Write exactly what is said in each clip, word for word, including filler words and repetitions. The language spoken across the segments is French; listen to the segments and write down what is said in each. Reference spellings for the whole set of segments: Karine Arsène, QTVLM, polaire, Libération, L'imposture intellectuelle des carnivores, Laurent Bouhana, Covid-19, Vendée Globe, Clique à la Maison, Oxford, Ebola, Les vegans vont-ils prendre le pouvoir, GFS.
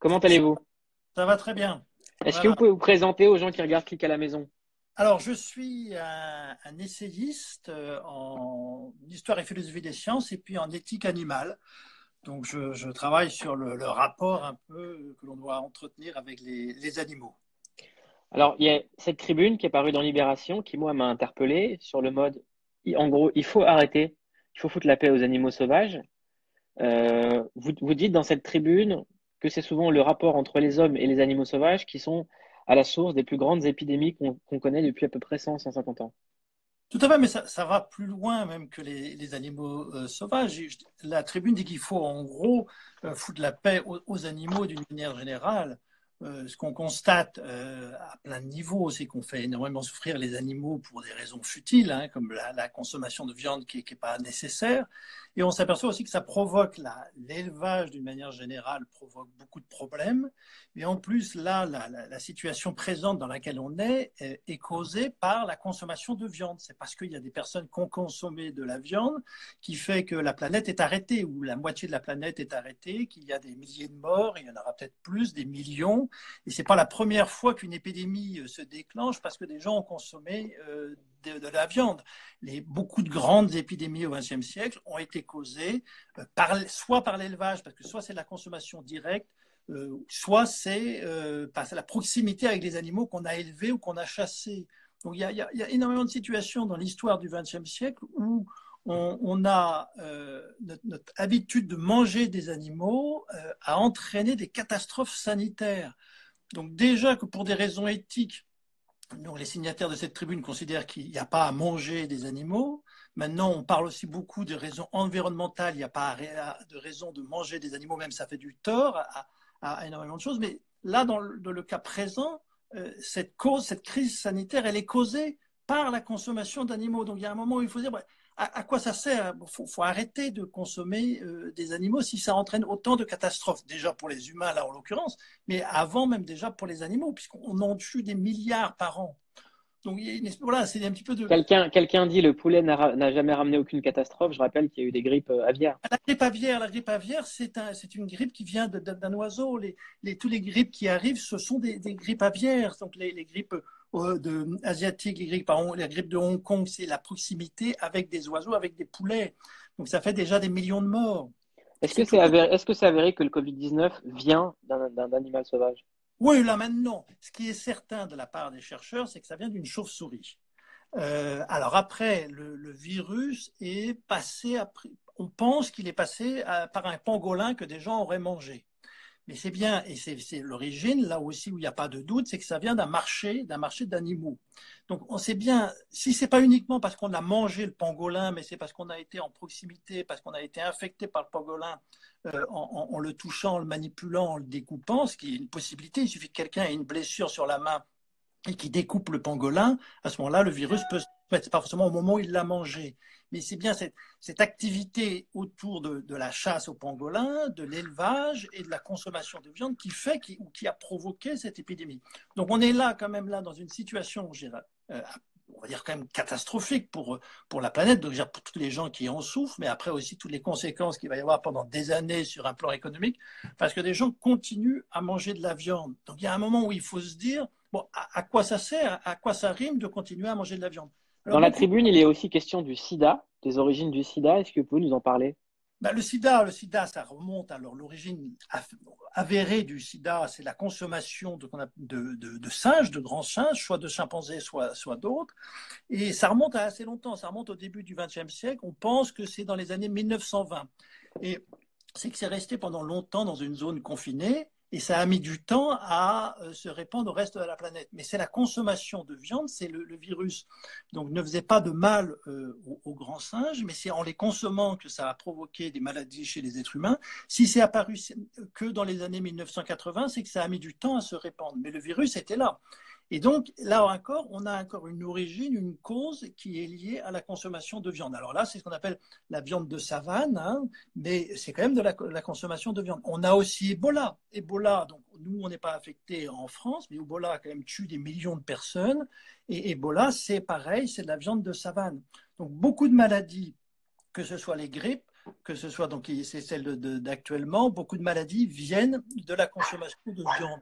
Comment allez-vous? Ça va très bien. Est-ce voilà. que vous pouvez vous présenter aux gens qui regardent Clique à la Maison? Alors, je suis un, un essayiste en histoire et philosophie des sciences et puis en éthique animale. Donc, je, je travaille sur le, le rapport un peu que l'on doit entretenir avec les, les animaux. Alors, il y a cette tribune qui est parue dans Libération qui, moi, m'a interpellé sur le mode, en gros, il faut arrêter, il faut foutre la paix aux animaux sauvages. Euh, vous, vous dites dans cette tribune que c'est souvent le rapport entre les hommes et les animaux sauvages qui sont à la source des plus grandes épidémies qu'on qu'on connaît depuis à peu près cent à cent cinquante ans. Tout à fait, mais ça, ça va plus loin même que les, les animaux euh, sauvages. La tribune dit qu'il faut en gros euh, foutre la paix aux, aux animaux d'une manière générale. Euh, ce qu'on constate euh, à plein de niveaux, c'est qu'on fait énormément souffrir les animaux pour des raisons futiles, hein, comme la, la consommation de viande qui n'est pas nécessaire. Et on s'aperçoit aussi que ça provoque, l'élevage d'une manière générale provoque beaucoup de problèmes. Mais en plus, là, la, la, la situation présente dans laquelle on est est, est causée par la consommation de viande. C'est parce qu'il y a des personnes qui ont consommé de la viande qui fait que la planète est arrêtée, ou la moitié de la planète est arrêtée, qu'il y a des milliers de morts, il y en aura peut-être plus, des millions. Et ce n'est pas la première fois qu'une épidémie se déclenche parce que des gens ont consommé euh, de, de la viande. Les, beaucoup de grandes épidémies au vingtième siècle ont été causées euh, par, soit par l'élevage, parce que soit c'est la consommation directe, euh, soit c'est euh, la proximité avec les animaux qu'on a élevés ou qu'on a chassés. Donc il y, y, y a énormément de situations dans l'histoire du vingtième siècle où on, on a euh, notre, notre habitude de manger des animaux euh, a entraîné des catastrophes sanitaires. Donc déjà que pour des raisons éthiques, donc les signataires de cette tribune considèrent qu'il n'y a pas à manger des animaux. Maintenant, on parle aussi beaucoup de raisons environnementales. Il n'y a pas de raison de manger des animaux, même ça fait du tort à, à énormément de choses. Mais là, dans le, dans le cas présent, euh, cette cause, cette crise sanitaire, elle est causée par la consommation d'animaux. Donc il y a un moment où il faut dire… Bah, à quoi ça sert? Il faut, faut arrêter de consommer euh, des animaux si ça entraîne autant de catastrophes, déjà pour les humains, là en l'occurrence, mais avant même déjà pour les animaux, puisqu'on en tue des milliards par an. Donc il y a une... voilà, c'est un petit peu de… Quelqu'un quelqu'un dit le poulet n'a jamais ramené aucune catastrophe. Je rappelle qu'il y a eu des grippes aviaires. La grippe aviaire, la grippe aviaire, c'est un, c'est une grippe qui vient d'un oiseau. Les, les, tous les grippes qui arrivent, ce sont des, des grippes aviaires, donc les, les grippes… De, asiatique, les grippes, par la grippe de Hong Kong, c'est la proximité avec des oiseaux, avec des poulets. Donc ça fait déjà des millions de morts. Est-ce que c'est avéré, est-ce que c'est avéré que le Covid dix-neuf vient d'un animal sauvage? Oui, là maintenant. Ce qui est certain de la part des chercheurs, c'est que ça vient d'une chauve-souris. Euh, alors après, le, le virus est passé, après, on pense qu'il est passé à, par un pangolin que des gens auraient mangé. Mais c'est bien, et c'est l'origine, là aussi où il n'y a pas de doute, c'est que ça vient d'un marché, d'un marché d'animaux. Donc on sait bien, si ce n'est pas uniquement parce qu'on a mangé le pangolin, mais c'est parce qu'on a été en proximité, parce qu'on a été infecté par le pangolin euh, en, en, en le touchant, en le manipulant, en le découpant, ce qui est une possibilité, il suffit que quelqu'un ait une blessure sur la main et qu'il découpe le pangolin, à ce moment-là, le virus peut se… C'est pas forcément au moment où il l'a mangé, mais c'est bien cette, cette activité autour de, de la chasse au pangolin, de l'élevage et de la consommation de viande qui fait qui, ou qui a provoqué cette épidémie. Donc on est là quand même là dans une situation, euh, on va dire quand même catastrophique pour, pour la planète, donc pour tous les gens qui en souffrent, mais après aussi toutes les conséquences qu'il va y avoir pendant des années sur un plan économique, parce que des gens continuent à manger de la viande. Donc il y a un moment où il faut se dire bon, à, à quoi ça sert, à quoi ça rime de continuer à manger de la viande. Dans la tribune, il est aussi question du sida, des origines du sida. Est-ce que vous pouvez nous en parler? Ben, le sida, le sida, ça remonte. Alors, l'origine avérée du sida, c'est la consommation de, de, de, de singes, de grands singes, soit de chimpanzés, soit, soit d'autres. Et ça remonte à assez longtemps. Ça remonte au début du vingtième siècle. On pense que c'est dans les années mille neuf cent vingt. Et c'est que c'est resté pendant longtemps dans une zone confinée. Et ça a mis du temps à se répandre au reste de la planète. Mais c'est la consommation de viande, c'est le, le virus. Donc ne faisait pas de mal euh, aux, aux grands singes, mais c'est en les consommant que ça a provoqué des maladies chez les êtres humains. Si c'est apparu que dans les années mille neuf cent quatre-vingts, c'est que ça a mis du temps à se répandre. Mais le virus était là. Et donc, là encore, on a encore une origine, une cause qui est liée à la consommation de viande. Alors là, c'est ce qu'on appelle la viande de savane, hein, mais c'est quand même de la, la consommation de viande. On a aussi Ebola. Ebola, donc nous, on n'est pas affecté en France, mais Ebola a quand même tué des millions de personnes. Et Ebola, c'est pareil, c'est de la viande de savane. Donc, beaucoup de maladies, que ce soit les grippes, que ce soit, donc c'est celle d'actuellement, beaucoup de maladies viennent de la consommation de viande.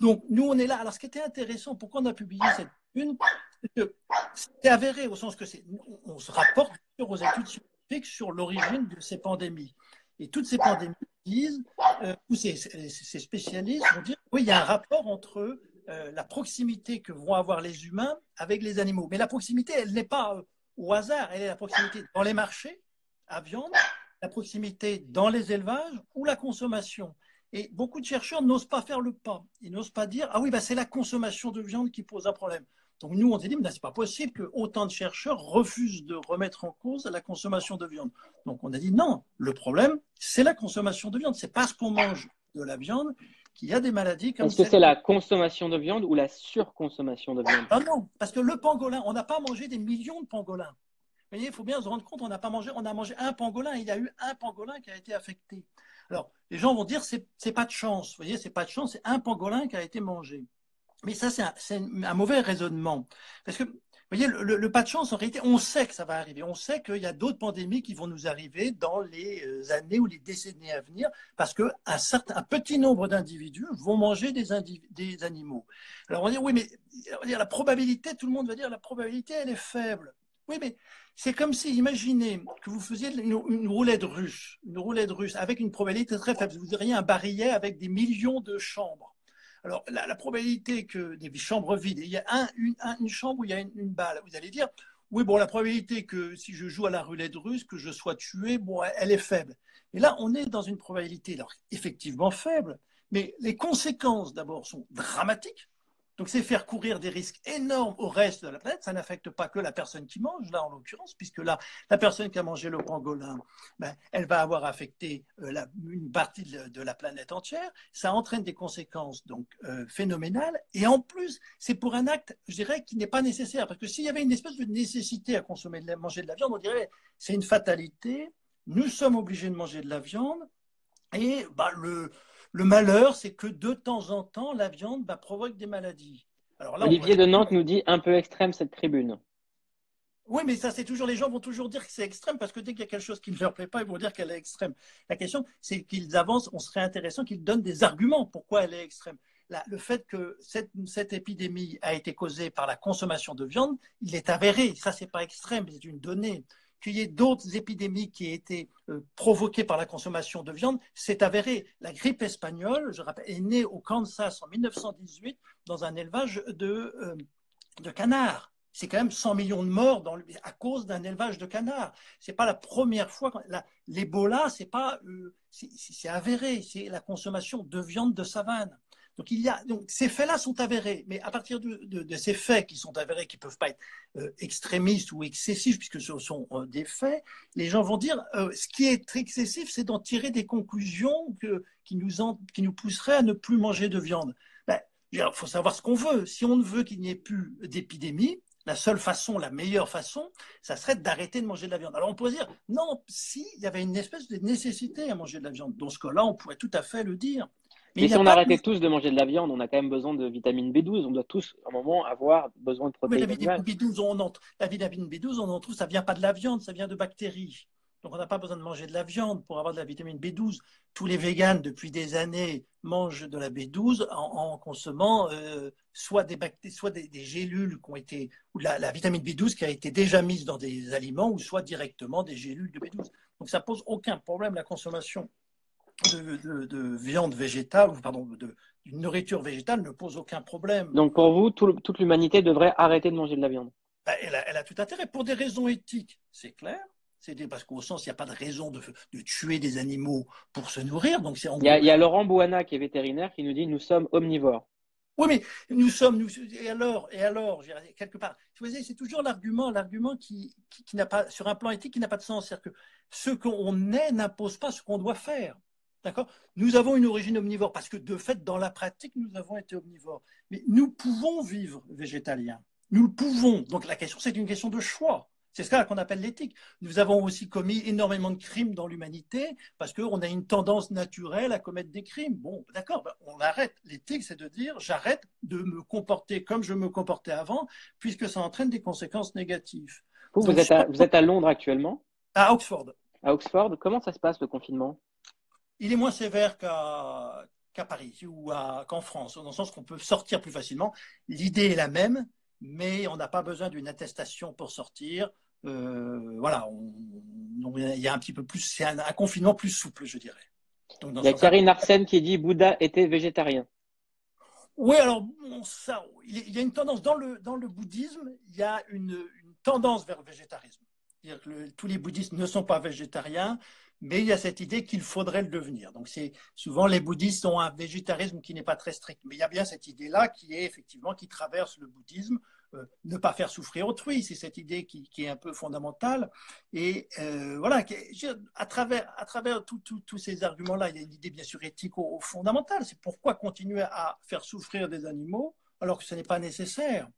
Donc nous, on est là. Alors ce qui était intéressant, pourquoi on a publié cette une, c'est que c'est avéré au sens que c'est, on se rapporte aux études scientifiques sur l'origine de ces pandémies. Et toutes ces pandémies disent, euh, ou ces, ces spécialistes vont dire, oui, il y a un rapport entre euh, la proximité que vont avoir les humains avec les animaux. Mais la proximité, elle n'est pas euh, au hasard, elle est la proximité dans les marchés à viande, la proximité dans les élevages ou la consommation. Et beaucoup de chercheurs n'osent pas faire le pas. Ils n'osent pas dire, ah oui, bah, c'est la consommation de viande qui pose un problème. Donc nous, on s'est dit, mais c'est pas possible qu'autant de chercheurs refusent de remettre en cause la consommation de viande. Donc on a dit, non, le problème, c'est la consommation de viande. C'est parce qu'on mange de la viande qu'il y a des maladies comme ça. Est-ce que c'est la consommation de viande ou la surconsommation de viande? Ah non, parce que le pangolin, on n'a pas mangé des millions de pangolins. Vous voyez, il faut bien se rendre compte, on n'a pas mangé, on a mangé un pangolin, il y a eu un pangolin qui a été affecté. Alors, les gens vont dire, c'est pas de chance, vous voyez, c'est pas de chance, c'est un pangolin qui a été mangé. Mais ça, c'est un, un mauvais raisonnement. Parce que, vous voyez, le, le, le pas de chance, en réalité, on sait que ça va arriver. On sait qu'il y a d'autres pandémies qui vont nous arriver dans les années ou les décennies à venir, parce qu'un un petit nombre d'individus vont manger des, des animaux. Alors, on va dire, oui, mais on va dire, la probabilité, tout le monde va dire, la probabilité, elle est faible. Oui, mais c'est comme si, imaginez que vous faisiez une, une roulette russe, une roulette russe avec une probabilité très faible. Vous auriez un barillet avec des millions de chambres. Alors, la, la probabilité que des chambres vides, il y a un, une, un, une chambre où il y a une, une balle, vous allez dire, oui, bon, la probabilité que si je joue à la roulette russe, que je sois tué, bon, elle est faible. Mais là, on est dans une probabilité, alors, effectivement faible, mais les conséquences, d'abord, sont dramatiques. Donc, c'est faire courir des risques énormes au reste de la planète. Ça n'affecte pas que la personne qui mange, là, en l'occurrence, puisque là, la personne qui a mangé le pangolin, ben, elle va avoir affecté euh, la, une partie de, de la planète entière. Ça entraîne des conséquences donc euh, phénoménales. Et en plus, c'est pour un acte, je dirais, qui n'est pas nécessaire. Parce que s'il y avait une espèce de nécessité à consommer, de la, manger de la viande, on dirait c'est une fatalité. Nous sommes obligés de manger de la viande. Et ben, le... Le malheur, c'est que de temps en temps, la viande bah, provoque des maladies. Alors là, Olivier on... de Nantes nous dit un peu extrême cette tribune. Oui, mais ça, c'est toujours, les gens vont toujours dire que c'est extrême parce que dès qu'il y a quelque chose qui ne leur plaît pas, ils vont dire qu'elle est extrême. La question, c'est qu'ils avancent, on serait intéressant qu'ils donnent des arguments pourquoi elle est extrême. Là, le fait que cette, cette épidémie a été causée par la consommation de viande, il est avéré. Ça, c'est pas extrême, c'est une donnée. Qu'il y ait d'autres épidémies qui aient été euh, provoquées par la consommation de viande, c'est avéré. La grippe espagnole, je rappelle, est née au Kansas en mille neuf cent dix-huit dans un élevage de, euh, de canards. C'est quand même cent millions de morts dans le, à cause d'un élevage de canards. Ce n'est pas la première fois. L'Ebola, c'est euh, avéré. C'est la consommation de viande de savane. Donc, il y a, donc ces faits-là sont avérés, mais à partir de, de, de ces faits qui sont avérés, qui ne peuvent pas être euh, extrémistes ou excessifs, puisque ce sont euh, des faits, les gens vont dire euh, ce qui est excessif, c'est d'en tirer des conclusions que, qui, nous en, qui nous pousseraient à ne plus manger de viande. Ben, il faut savoir ce qu'on veut. Si on ne veut qu'il n'y ait plus d'épidémie, la seule façon, la meilleure façon, ça serait d'arrêter de manger de la viande. Alors, on pourrait dire non, s'il y avait une espèce de nécessité à manger de la viande, dans ce cas-là, on pourrait tout à fait le dire. Mais, Mais si on arrêtait de... tous de manger de la viande, on a quand même besoin de vitamine B douze. On doit tous, à un moment, avoir besoin de protéines. Mais la vitamine B douze, on en... la vitamine B douze, on en trouve, ça ne vient pas de la viande, ça vient de bactéries. Donc, on n'a pas besoin de manger de la viande pour avoir de la vitamine B douze. Tous les véganes, depuis des années, mangent de la B douze en, en consommant euh, soit, des, bacté... soit des, des gélules qui ont été, ou la, la vitamine B douze qui a été déjà mise dans des aliments, ou soit directement des gélules de B douze. Donc, ça ne pose aucun problème, la consommation De, de, de viande végétale, ou pardon, de, de nourriture végétale ne pose aucun problème. Donc pour vous, tout le, toute l'humanité devrait arrêter de manger de la viande? Bah, elle, a, elle a tout intérêt, pour des raisons éthiques, c'est clair. C'est parce qu'au sens, il n'y a pas de raison de, de tuer des animaux pour se nourrir. Donc il, y a, il y a Laurent Bouhana qui est vétérinaire qui nous dit « nous sommes omnivores ». Oui, mais nous sommes, nous, et alors, et alors, quelque part, c'est toujours l'argument, l'argument qui, qui, qui n'a pas, sur un plan éthique, qui n'a pas de sens. C'est-à-dire que ce qu'on est n'impose pas ce qu'on doit faire. D'accord ? Nous avons une origine omnivore parce que de fait, dans la pratique, nous avons été omnivores. Mais nous pouvons vivre végétaliens. Nous le pouvons. Donc la question, c'est une question de choix. C'est ce qu'on appelle l'éthique. Nous avons aussi commis énormément de crimes dans l'humanité parce qu'on a une tendance naturelle à commettre des crimes. Bon, d'accord, ben on arrête. L'éthique, c'est de dire j'arrête de me comporter comme je me comportais avant puisque ça entraîne des conséquences négatives. Vous, Donc, vous, êtes, à, vous êtes à Londres actuellement ? À Oxford. À Oxford, comment ça se passe le confinement? Il est moins sévère qu'à qu'à Paris ou qu'en France, dans le sens qu'on peut sortir plus facilement. L'idée est la même, mais on n'a pas besoin d'une attestation pour sortir. Euh, voilà, il y a un petit peu plus, c'est un, un confinement plus souple, je dirais. Donc, il y a Karine Arsène qui dit Bouddha était végétarien. Oui, alors ça, il y a une tendance dans le dans le bouddhisme, il y a une, une tendance vers le végétarisme. C'est-à-dire que le, tous les bouddhistes ne sont pas végétariens, mais il y a cette idée qu'il faudrait le devenir. Donc c'est souvent les bouddhistes ont un végétarisme qui n'est pas très strict, mais il y a bien cette idée-là qui est effectivement qui traverse le bouddhisme. Euh, ne pas faire souffrir autrui, c'est cette idée qui, qui est un peu fondamentale. Et euh, voilà, à travers, à travers tous ces arguments-là, il y a une idée bien sûr éthique au, au fondamentale. C'est pourquoi continuer à faire souffrir des animaux alors que ce n'est pas nécessaire.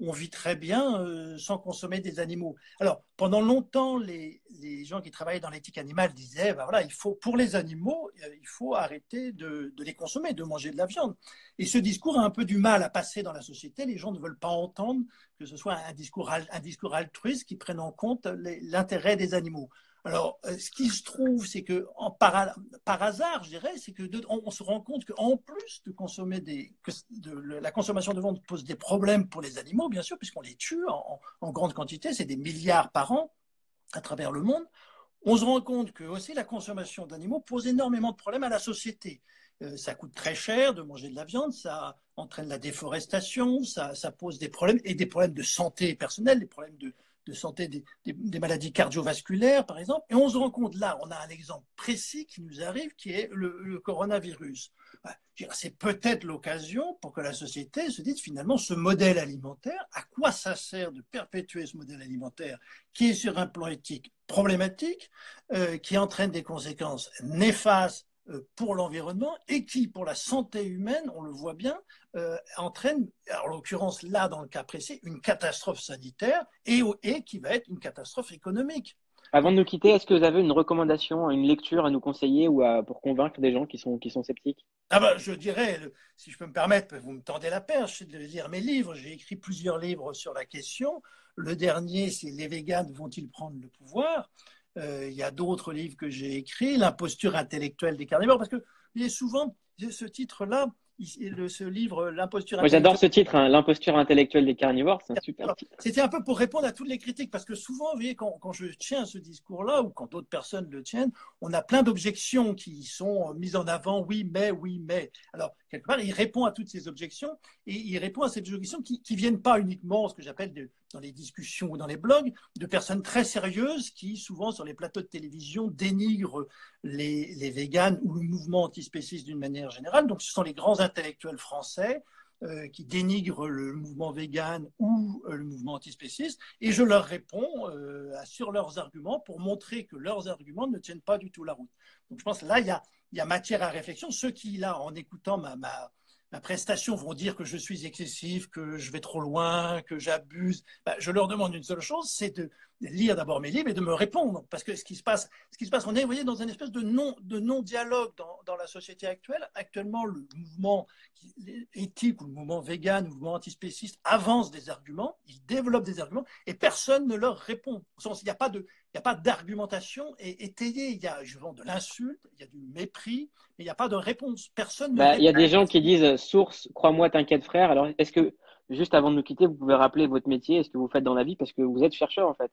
On vit très bien euh, sans consommer des animaux. Alors, pendant longtemps, les, les gens qui travaillaient dans l'éthique animale disaient, ben voilà, il faut, pour les animaux, euh, il faut arrêter de, de les consommer, de manger de la viande. Et ce discours a un peu du mal à passer dans la société. Les gens ne veulent pas entendre que ce soit un discours, un discours altruiste qui prenne en compte l'intérêt des animaux. Alors, euh, ce qui se trouve, c'est que en, par, par hasard, je dirais, c'est que de, on, on se rend compte qu'en plus de consommer des, que de, le, la consommation de viande pose des problèmes pour les animaux, bien sûr, puisqu'on les tue en, en grande quantité, c'est des milliards par an à travers le monde. On se rend compte que aussi la consommation d'animaux pose énormément de problèmes à la société. Euh, ça coûte très cher de manger de la viande, ça entraîne la déforestation, ça, ça pose des problèmes et des problèmes de santé personnelle, des problèmes de de santé des, des, des maladies cardiovasculaires, par exemple. Et on se rend compte, là, on a un exemple précis qui nous arrive, qui est le, le coronavirus. C'est peut-être l'occasion pour que la société se dise, finalement, ce modèle alimentaire, à quoi ça sert de perpétuer ce modèle alimentaire qui est sur un plan éthique problématique, euh, qui entraîne des conséquences néfastes pour l'environnement et qui, pour la santé humaine, on le voit bien, euh, entraîne, en l'occurrence là, dans le cas précis, une catastrophe sanitaire et, et qui va être une catastrophe économique. Avant de nous quitter, est-ce que vous avez une recommandation, une lecture à nous conseiller ou à, pour convaincre des gens qui sont, qui sont sceptiques? Ah ben, je dirais, si je peux me permettre, vous me tendez la perche, de lire mes livres. J'ai écrit plusieurs livres sur la question. Le dernier, c'est « Les vegans vont-ils prendre le pouvoir ?» Euh, il y a d'autres livres que j'ai écrits, L'imposture intellectuelle des carnivores, parce que il est souvent ce titre-là, ce livre, l'imposture. Moi, j'adore ce titre, hein, l'imposture intellectuelle des carnivores, c'est un super titre. C'était un peu pour répondre à toutes les critiques, parce que souvent, vous voyez, quand, quand je tiens ce discours-là ou quand d'autres personnes le tiennent, on a plein d'objections qui sont mises en avant. Oui, mais, oui, mais. Alors quelque part, il répond à toutes ces objections et il répond à ces objections qui ne viennent pas uniquement, ce que j'appelle de, dans les discussions ou dans les blogs, de personnes très sérieuses qui, souvent sur les plateaux de télévision, dénigrent les, les véganes ou le mouvement antispéciste d'une manière générale. Donc, ce sont les grands intellectuels français euh, qui dénigrent le mouvement végane ou euh, le mouvement antispéciste. Et je leur réponds euh, sur leurs arguments pour montrer que leurs arguments ne tiennent pas du tout la route. Donc, je pense que là, il y a Il y a matière à réflexion. Ceux qui, là, en écoutant ma, ma, ma prestation, vont dire que je suis excessif, que je vais trop loin, que j'abuse, ben, je leur demande une seule chose, c'est de lire d'abord mes livres et de me répondre. Parce que ce qui se passe, ce qui se passe on est, vous voyez, dans une espèce de non, de non-dialogue dans, dans la société actuelle. Actuellement, le mouvement éthique ou le mouvement vegan, le mouvement antispéciste avance des arguments, ils développent des arguments et personne ne leur répond. Il n'y a pas de... Il n'y a pas d'argumentation étayée. Il y a, je vends de l'insulte, il y a du mépris, mais il n'y a pas de réponse. Personne bah, ne. Il y a des gens qui disent source, crois-moi, t'inquiète, frère. Alors, est-ce que, juste avant de nous quitter, vous pouvez rappeler votre métier, est-ce que vous faites dans la vie, parce que vous êtes chercheur, en fait?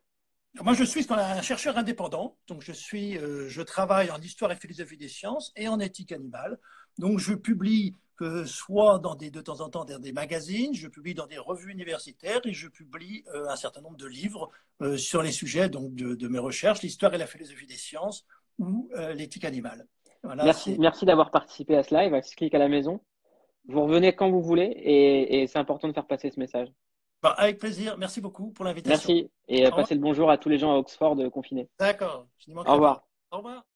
Moi, je suis un chercheur indépendant. Donc, je, suis, euh, je travaille en histoire et philosophie des sciences et en éthique animale. Donc, je publie que soit dans des, de temps en temps dans des magazines, je publie dans des revues universitaires et je publie euh, un certain nombre de livres euh, sur les sujets donc, de, de mes recherches, l'histoire et la philosophie des sciences ou euh, l'éthique animale. Voilà, merci merci d'avoir participé à ce live, à ce Clique à la Maison. Vous revenez quand vous voulez et, et c'est important de faire passer ce message. Bah, avec plaisir, merci beaucoup pour l'invitation. Merci et passez le bonjour à tous les gens à Oxford confinés. D'accord. Au revoir. Au revoir.